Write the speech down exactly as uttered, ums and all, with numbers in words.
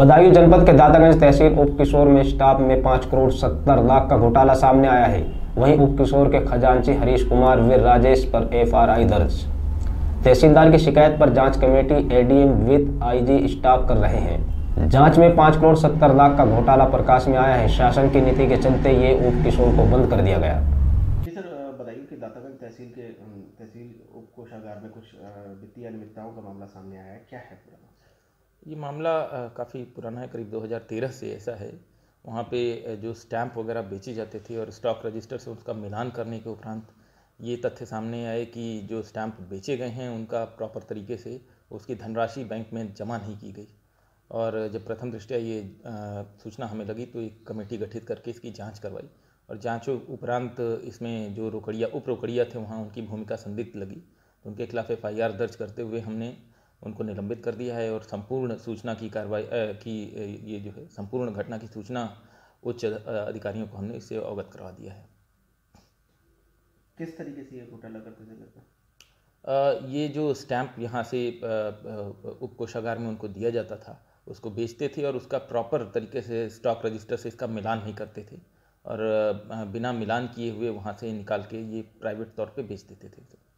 बदायूं जनपद के दातागंज तहसील उपकिशोर में स्टाफ में पाँच करोड़ सत्तर लाख का घोटाला सामने आया है। वहीं उपकिशोर के खजांची हरीश कुमार व राजेश पर एफ आर आई दर्ज। तहसीलदार की शिकायत पर जांच committee A D M with I G staff कर रहे हैं। जांच में पाँच करोड़ सत्तर लाख का घोटाला प्रकाश में आया है। शासन की नीति के चलते ये उपकिशोर को बंद कर दिया गया। जी सर, बताइए कि दातागंज तहसील के तहसील उपकोषागार में कुछ वित्तीय अनियमितताओं का मामला सामने आया है, क्या है पुराना? ये मामला काफ़ी पुराना है, करीब दो हज़ार तेरह से ऐसा है। वहाँ पे जो स्टैंप वगैरह बेची जाते थे और स्टॉक रजिस्टर से उसका मिलान करने के उपरांत ये तथ्य सामने आए कि जो स्टैंप बेचे गए हैं उनका प्रॉपर तरीके से उसकी धनराशि बैंक में जमा नहीं की गई। और जब प्रथम दृष्टया ये सूचना हमें लगी तो एक कमेटी गठित करके इसकी जांच करवाई और जाँच उपरांत इसमें जो रोकड़िया उप रोकड़िया थे वहाँ उनकी भूमिका संदिग्ध लगी तो उनके खिलाफ एफ आई आर दर्ज करते हुए हमने उनको निलंबित कर दिया है। और संपूर्ण सूचना की कार्रवाई की ये जो है संपूर्ण घटना की सूचना उच्च अधिकारियों को हमने इससे अवगत करवा दिया है। किस तरीके से ये घोटाला करते थे? ये जो स्टैंप यहाँ से उपकोषागार में उनको दिया जाता था उसको बेचते थे और उसका प्रॉपर तरीके से स्टॉक रजिस्टर से इसका मिलान नहीं करते थे और बिना मिलान किए हुए वहाँ से निकाल के ये प्राइवेट तौर पर बेच देते थे।